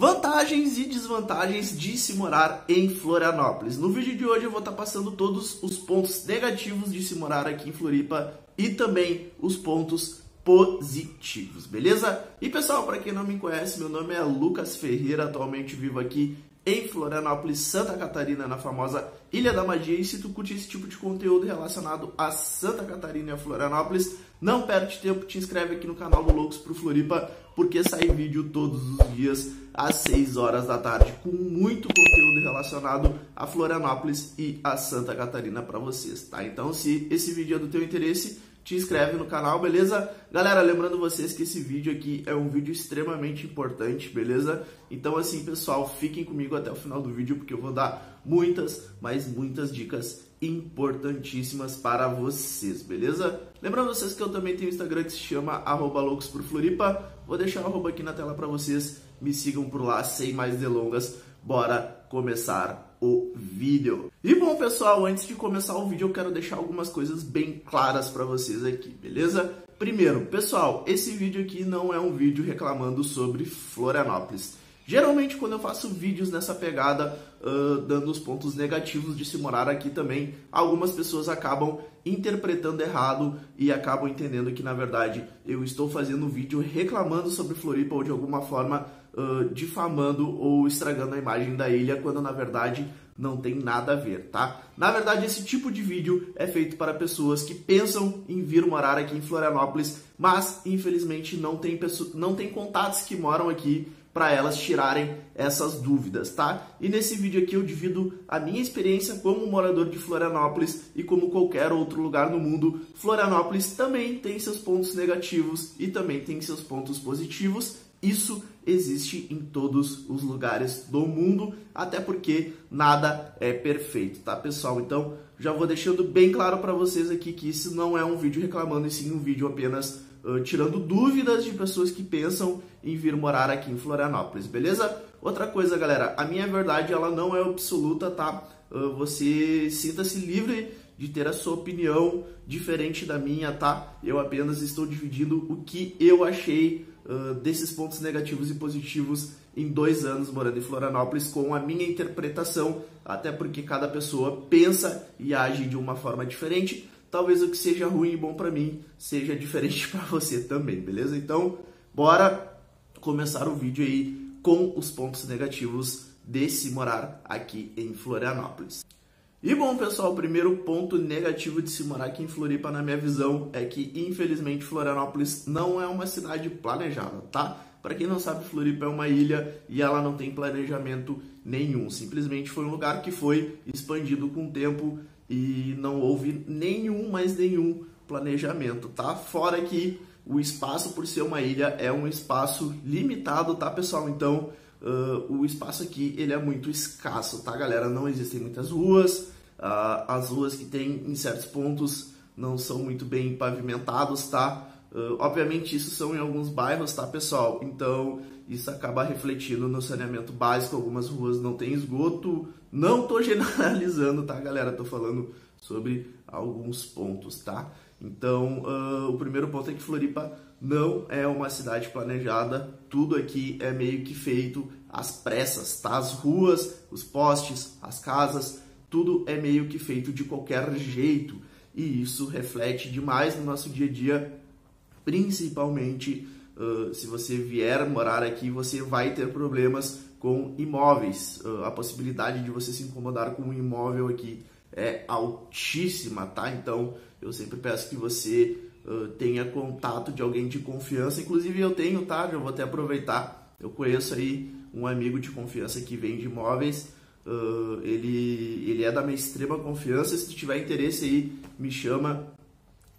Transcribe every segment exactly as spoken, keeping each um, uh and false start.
Vantagens e desvantagens de se morar em Florianópolis. No vídeo de hoje eu vou estar passando todos os pontos negativos de se morar aqui em Floripa e também os pontos positivos, beleza? E pessoal, para quem não me conhece, meu nome é Lucas Ferreira, atualmente vivo aqui em Florianópolis, Santa Catarina, na famosa Ilha da Magia. E se tu curte esse tipo de conteúdo relacionado a Santa Catarina e a Florianópolis, não perde tempo, te inscreve aqui no canal do Loucos por Floripa, porque sai vídeo todos os dias às seis horas da tarde, com muito conteúdo relacionado a Florianópolis e a Santa Catarina para vocês, tá? Então, se esse vídeo é do teu interesse, te inscreve no canal, beleza? Galera, lembrando vocês que esse vídeo aqui é um vídeo extremamente importante, beleza? Então assim, pessoal, fiquem comigo até o final do vídeo, porque eu vou dar muitas, mas muitas dicas importantíssimas para vocês, beleza? Lembrando vocês que eu também tenho um Instagram que se chama arroba Loucos por Floripa. Vou deixar o arroba aqui na tela para vocês, me sigam por lá, sem mais delongas, bora começar o vídeo. E bom, pessoal, antes de começar o vídeo eu quero deixar algumas coisas bem claras para vocês aqui, beleza? Primeiro, pessoal, esse vídeo aqui não é um vídeo reclamando sobre Florianópolis. Geralmente quando eu faço vídeos nessa pegada, uh, dando os pontos negativos de se morar aqui também, algumas pessoas acabam interpretando errado e acabam entendendo que na verdade eu estou fazendo um vídeo reclamando sobre Floripa ou de alguma forma Uh, difamando ou estragando a imagem da ilha, quando na verdade não tem nada a ver, tá? Na verdade, esse tipo de vídeo é feito para pessoas que pensam em vir morar aqui em Florianópolis, mas infelizmente não tem, pessoa, não tem contatos que moram aqui para elas tirarem essas dúvidas, tá? E nesse vídeo aqui eu divido a minha experiência como morador de Florianópolis e como qualquer outro lugar no mundo. Florianópolis também tem seus pontos negativos e também tem seus pontos positivos. Isso existe em todos os lugares do mundo, até porque nada é perfeito, tá, pessoal? Então, já vou deixando bem claro para vocês aqui que isso não é um vídeo reclamando, e sim um vídeo apenas uh, tirando dúvidas de pessoas que pensam em vir morar aqui em Florianópolis, beleza? Outra coisa, galera, a minha verdade, ela não é absoluta, tá? Uh, você sinta-se livre de ter a sua opinião diferente da minha, tá? Eu apenas estou dividindo o que eu achei Uh, desses pontos negativos e positivos em dois anos morando em Florianópolis, com a minha interpretação, até porque cada pessoa pensa e age de uma forma diferente. Talvez o que seja ruim e bom para mim seja diferente para você também, beleza? Então, bora começar o vídeo aí com os pontos negativos de se morar aqui em Florianópolis. E bom, pessoal, o primeiro ponto negativo de se morar aqui em Floripa, na minha visão, é que, infelizmente, Florianópolis não é uma cidade planejada, tá? Para quem não sabe, Floripa é uma ilha e ela não tem planejamento nenhum. Simplesmente foi um lugar que foi expandido com o tempo e não houve nenhum, mas nenhum planejamento, tá? Fora que o espaço, por ser uma ilha, é um espaço limitado, tá, pessoal? Então, Uh, o espaço aqui, ele é muito escasso, tá, galera? Não existem muitas ruas, uh, as ruas que tem em certos pontos não são muito bem pavimentadas, tá? Uh, obviamente isso são em alguns bairros, tá, pessoal? Então isso acaba refletindo no saneamento básico, algumas ruas não tem esgoto. Não tô generalizando, tá, galera? Tô falando sobre alguns pontos, tá? Então, uh, o primeiro ponto é que Floripa não é uma cidade planejada, tudo aqui é meio que feito às pressas, tá? As ruas, os postes, as casas, tudo é meio que feito de qualquer jeito. E isso reflete demais no nosso dia a dia, principalmente uh, se você vier morar aqui, você vai ter problemas com imóveis. Uh, a possibilidade de você se incomodar com um imóvel aqui é altíssima, tá? Então, eu sempre peço que você uh, tenha contato de alguém de confiança. Inclusive, eu tenho, tá? Eu vou até aproveitar. Eu conheço aí um amigo de confiança que vende imóveis. Uh, ele, ele é da minha extrema confiança. Se tiver interesse aí, me chama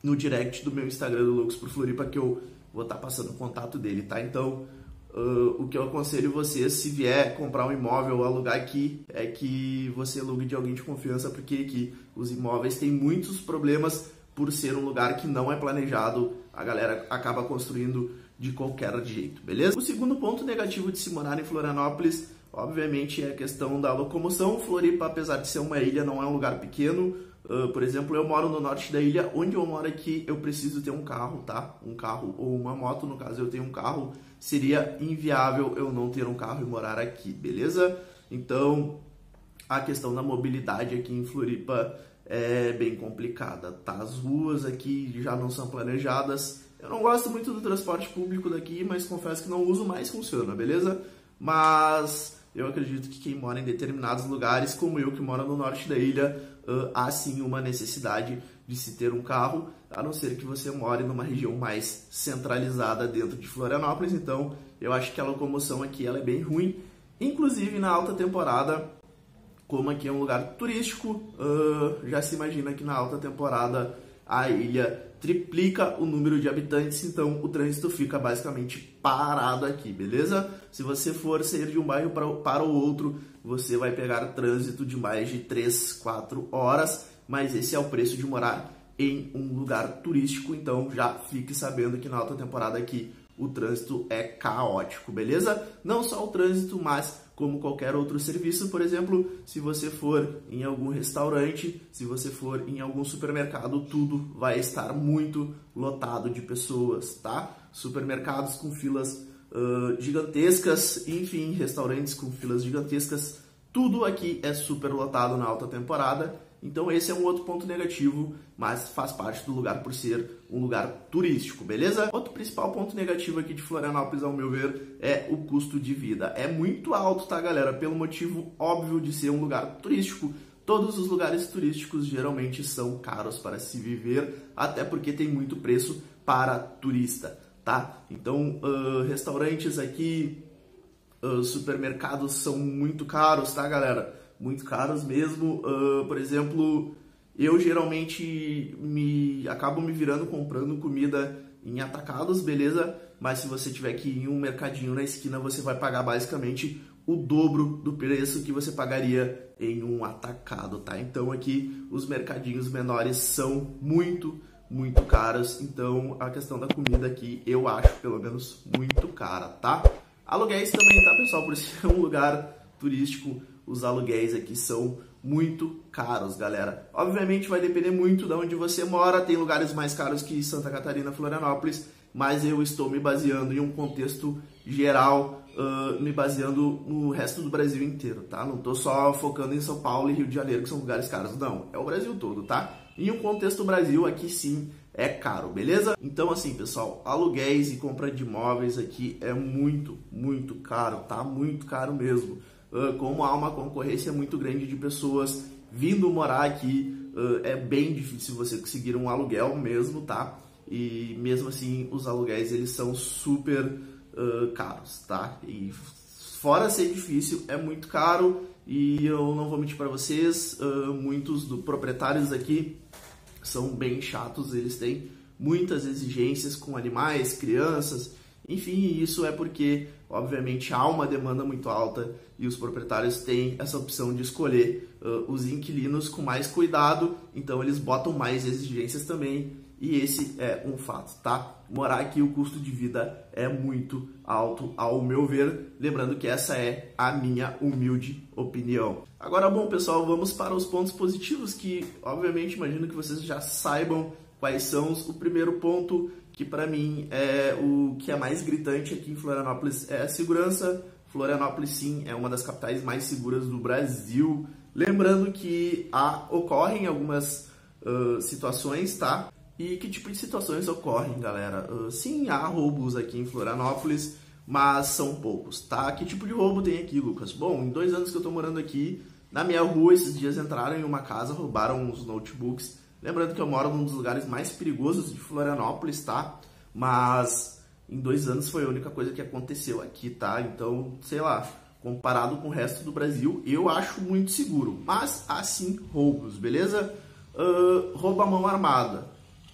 no direct do meu Instagram do Loucos por Floripa, que eu vou estar tá passando o contato dele, tá? Então, Uh, o que eu aconselho vocês, se vier comprar um imóvel ou alugar aqui, é que você alugue de alguém de confiança, porque aqui os imóveis têm muitos problemas por ser um lugar que não é planejado, a galera acaba construindo de qualquer jeito, beleza? O segundo ponto negativo de se morar em Florianópolis, obviamente, é a questão da locomoção. Floripa, apesar de ser uma ilha, não é um lugar pequeno, Uh, por exemplo, eu moro no norte da ilha, onde eu moro aqui eu preciso ter um carro, tá? Um carro ou uma moto, no caso eu tenho um carro, seria inviável eu não ter um carro e morar aqui, beleza? Então, a questão da mobilidade aqui em Floripa é bem complicada, tá? As ruas aqui já não são planejadas, eu não gosto muito do transporte público daqui, mas confesso que não uso mais, funciona, beleza? Mas eu acredito que quem mora em determinados lugares, como eu que moro no norte da ilha, uh, há sim uma necessidade de se ter um carro, a não ser que você more numa região mais centralizada dentro de Florianópolis. Então eu acho que a locomoção aqui ela é bem ruim, inclusive na alta temporada, como aqui é um lugar turístico, uh, já se imagina que na alta temporada a ilha triplica o número de habitantes, então o trânsito fica basicamente parado aqui, beleza? Se você for sair de um bairro para o outro, você vai pegar trânsito de mais de três, quatro horas, mas esse é o preço de morar em um lugar turístico, então já fique sabendo que na alta temporada aqui o trânsito é caótico, beleza? Não só o trânsito, mas como qualquer outro serviço. Por exemplo, se você for em algum restaurante, se você for em algum supermercado, tudo vai estar muito lotado de pessoas, tá? Supermercados com filas uh, gigantescas, enfim, restaurantes com filas gigantescas, tudo aqui é super lotado na alta temporada. Então esse é um outro ponto negativo, mas faz parte do lugar por ser um lugar turístico, beleza? Outro principal ponto negativo aqui de Florianópolis, ao meu ver, é o custo de vida. É muito alto, tá, galera? Pelo motivo óbvio de ser um lugar turístico. Todos os lugares turísticos geralmente são caros para se viver, até porque tem muito preço para turista, tá? Então, uh, restaurantes aqui, uh, supermercados são muito caros, tá, galera? Muito caros mesmo. Uh, por exemplo, eu geralmente me acabo me virando comprando comida em atacados, beleza? Mas se você tiver que ir em um mercadinho na esquina, você vai pagar basicamente o dobro do preço que você pagaria em um atacado, tá? Então aqui os mercadinhos menores são muito, muito caros. Então a questão da comida aqui eu acho, pelo menos, muito cara, tá? Aluguéis também, tá, pessoal? Por ser um lugar turístico, os aluguéis aqui são muito caros, galera. Obviamente vai depender muito de onde você mora. Tem lugares mais caros que Santa Catarina, Florianópolis, mas eu estou me baseando em um contexto geral, uh, me baseando no resto do Brasil inteiro, tá? Não tô só focando em São Paulo e Rio de Janeiro, que são lugares caros. Não, é o Brasil todo, tá? Em um contexto Brasil, aqui sim é caro, beleza? Então assim, pessoal, aluguéis e compra de imóveis aqui é muito, muito caro, tá? Muito caro mesmo. Uh, como há uma concorrência muito grande de pessoas vindo morar aqui, uh, é bem difícil você conseguir um aluguel mesmo, tá? E mesmo assim, os aluguéis, eles são super uh, caros, tá? E fora ser difícil, é muito caro. E eu não vou mentir para vocês, uh, muitos dos proprietários aqui são bem chatos. Eles têm muitas exigências com animais, crianças, enfim, isso é porque, obviamente, há uma demanda muito alta e os proprietários têm essa opção de escolher uh, os inquilinos com mais cuidado, então eles botam mais exigências também, e esse é um fato, tá? Morar aqui, o custo de vida é muito alto, ao meu ver, lembrando que essa é a minha humilde opinião. Agora, bom, pessoal, vamos para os pontos positivos, que, obviamente, imagino que vocês já saibam quais são. O primeiro ponto, que para mim é o que é mais gritante aqui em Florianópolis, é a segurança. Florianópolis, sim, é uma das capitais mais seguras do Brasil. Lembrando que há, ocorrem algumas uh, situações, tá? E que tipo de situações ocorrem, galera? Uh, sim, há roubos aqui em Florianópolis, mas são poucos, tá? Que tipo de roubo tem aqui, Lucas? Bom, em dois anos que eu tô morando aqui, na minha rua, esses dias entraram em uma casa, roubaram uns notebooks. Lembrando que eu moro num dos lugares mais perigosos de Florianópolis, tá? Mas em dois anos foi a única coisa que aconteceu aqui, tá? Então, sei lá, comparado com o resto do Brasil, eu acho muito seguro. Mas há sim roubos, beleza? Uh, roubo à mão armada.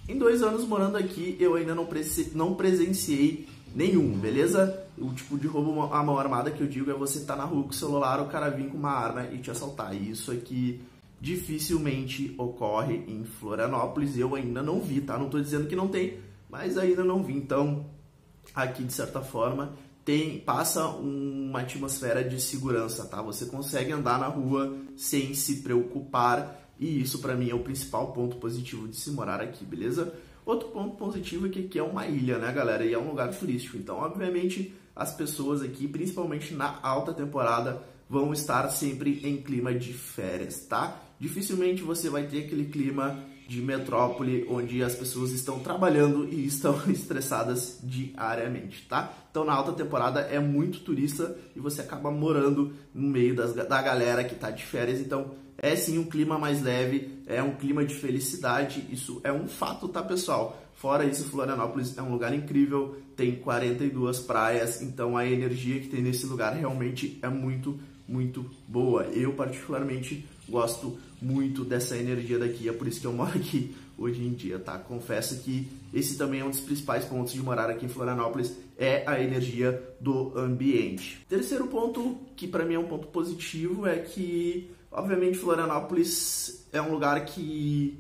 Em dois anos morando aqui, eu ainda não, prese não presenciei nenhum, beleza? O tipo de roubo à mão armada que eu digo é você tá na rua com o celular, o cara vir com uma arma e te assaltar. E isso aqui dificilmente ocorre em Florianópolis. Eu ainda não vi, tá? Não tô dizendo que não tem, mas ainda não vi. Então, aqui, de certa forma, tem, passa uma atmosfera de segurança, tá? Você consegue andar na rua sem se preocupar. E isso para mim é o principal ponto positivo de se morar aqui, beleza? Outro ponto positivo é que aqui é uma ilha, né, galera? E é um lugar turístico, então obviamente as pessoas aqui, principalmente na alta temporada, vão estar sempre em clima de férias, tá? Dificilmente você vai ter aquele clima de metrópole onde as pessoas estão trabalhando e estão estressadas diariamente, tá? Então na alta temporada é muito turista e você acaba morando no meio das, da galera que tá de férias, então é sim um clima mais leve, é um clima de felicidade, isso é um fato, tá, pessoal? Fora isso, Florianópolis é um lugar incrível, tem quarenta e duas praias, então a energia que tem nesse lugar realmente é muito, muito boa. Eu particularmente gosto muito dessa energia daqui, é por isso que eu moro aqui hoje em dia, tá? Confesso que esse também é um dos principais pontos de morar aqui em Florianópolis, é a energia do ambiente. Terceiro ponto, que para mim é um ponto positivo, é que, obviamente, Florianópolis é um lugar que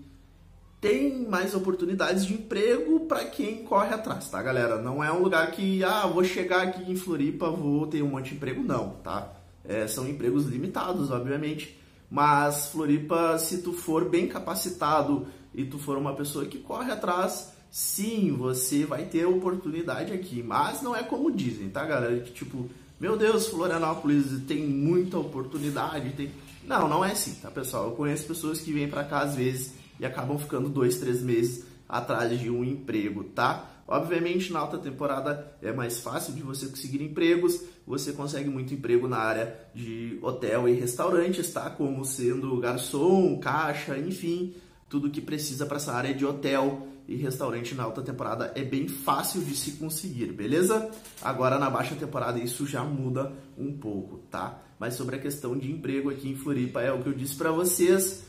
tem mais oportunidades de emprego para quem corre atrás, tá, galera? Não é um lugar que, ah, vou chegar aqui em Floripa, vou ter um monte de emprego, não, tá? É, são empregos limitados, obviamente. Mas Floripa, se tu for bem capacitado e tu for uma pessoa que corre atrás, sim, você vai ter oportunidade aqui. Mas não é como dizem, tá, galera? Que tipo, meu Deus, Florianópolis tem muita oportunidade. Tem... Não, não é assim, tá, pessoal? Eu conheço pessoas que vêm pra cá às vezes e acabam ficando dois, três meses atrás de um emprego, tá? Obviamente, na alta temporada é mais fácil de você conseguir empregos, você consegue muito emprego na área de hotel e restaurantes, tá? Como sendo garçom, caixa, enfim, tudo que precisa para essa área de hotel e restaurante na alta temporada é bem fácil de se conseguir, beleza? Agora, na baixa temporada, isso já muda um pouco, tá? Mas sobre a questão de emprego aqui em Floripa, é o que eu disse para vocês.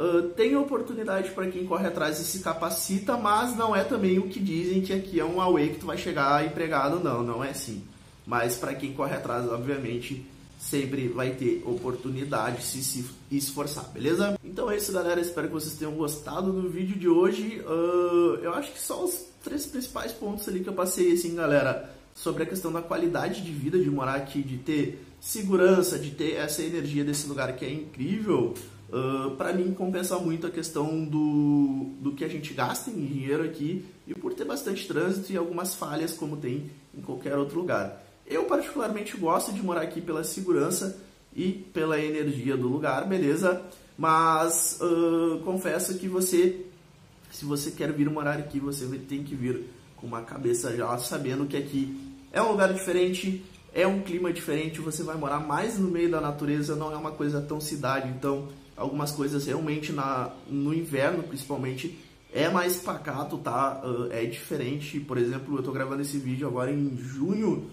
Uh, tem oportunidade para quem corre atrás e se capacita, mas não é também o que dizem que aqui é um away que tu vai chegar empregado, não, não é assim. Mas para quem corre atrás, obviamente, sempre vai ter oportunidade se se esforçar, beleza? Então é isso, galera, espero que vocês tenham gostado do vídeo de hoje. Uh, eu acho que só os três principais pontos ali que eu passei, assim, galera, sobre a questão da qualidade de vida, de morar aqui, de ter segurança, de ter essa energia desse lugar que é incrível. Uh, para mim compensa muito a questão do, do que a gente gasta em dinheiro aqui e por ter bastante trânsito e algumas falhas como tem em qualquer outro lugar. Eu particularmente gosto de morar aqui pela segurança e pela energia do lugar, beleza? Mas uh, confesso que você, se você quer vir morar aqui, você tem que vir com uma cabeça já sabendo que aqui é um lugar diferente, é um clima diferente, você vai morar mais no meio da natureza, não é uma coisa tão cidade, então algumas coisas realmente na, no inverno, principalmente, é mais pacato, tá? Uh, é diferente. Por exemplo, eu tô gravando esse vídeo agora em junho,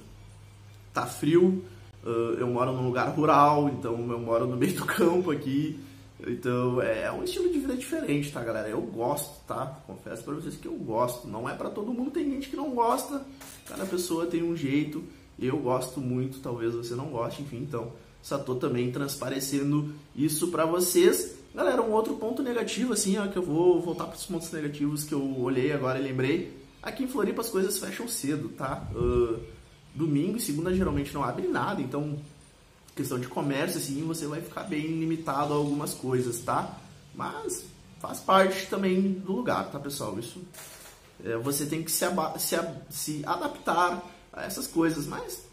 tá frio, uh, eu moro num lugar rural, então eu moro no meio do campo aqui, então é um estilo de vida diferente, tá, galera? Eu gosto, tá? Confesso pra vocês que eu gosto, não é pra todo mundo, tem gente que não gosta, cada pessoa tem um jeito, eu gosto muito, talvez você não goste, enfim, então... Só tô também transparecendo isso para vocês. Galera, um outro ponto negativo, assim, ó, que eu vou voltar para os pontos negativos que eu olhei agora e lembrei. Aqui em Floripa as coisas fecham cedo, tá? Uh, domingo e segunda geralmente não abre nada, então, questão de comércio, assim, você vai ficar bem limitado a algumas coisas, tá? Mas faz parte também do lugar, tá, pessoal? Isso, é, você tem que se, se, se adaptar a essas coisas, mas...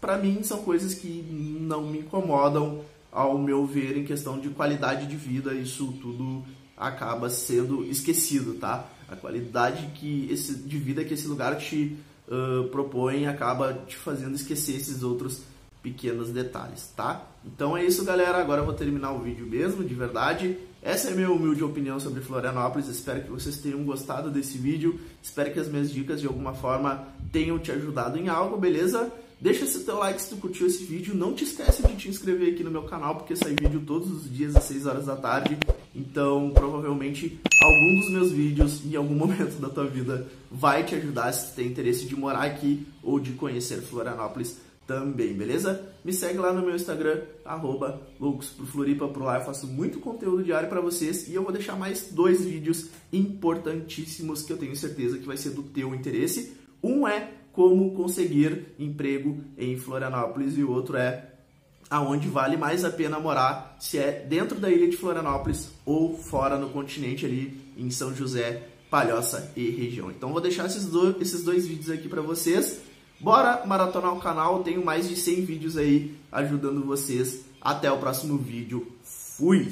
Para mim, são coisas que não me incomodam, ao meu ver, em questão de qualidade de vida, isso tudo acaba sendo esquecido, tá? A qualidade que esse, de vida que esse lugar te uh, propõe acaba te fazendo esquecer esses outros pequenos detalhes, tá? Então é isso, galera, agora eu vou terminar o vídeo mesmo, de verdade. Essa é a minha humilde opinião sobre Florianópolis, espero que vocês tenham gostado desse vídeo, espero que as minhas dicas de alguma forma tenham te ajudado em algo, beleza? Deixa seu teu like se tu curtiu esse vídeo, não te esquece de te inscrever aqui no meu canal, porque sai vídeo todos os dias às seis horas da tarde, então provavelmente algum dos meus vídeos em algum momento da tua vida vai te ajudar se tu tem interesse de morar aqui ou de conhecer Florianópolis também, beleza? Me segue lá no meu Instagram, arroba Loucos por Floripa, por lá eu faço muito conteúdo diário para vocês e eu vou deixar mais dois vídeos importantíssimos que eu tenho certeza que vai ser do teu interesse. Um é... Como conseguir emprego em Florianópolis e o outro é aonde vale mais a pena morar, se é dentro da ilha de Florianópolis ou fora no continente ali em São José, Palhoça e região. Então vou deixar esses dois, esses dois vídeos aqui para vocês. Bora maratonar o canal, tenho mais de cem vídeos aí ajudando vocês. Até o próximo vídeo. Fui!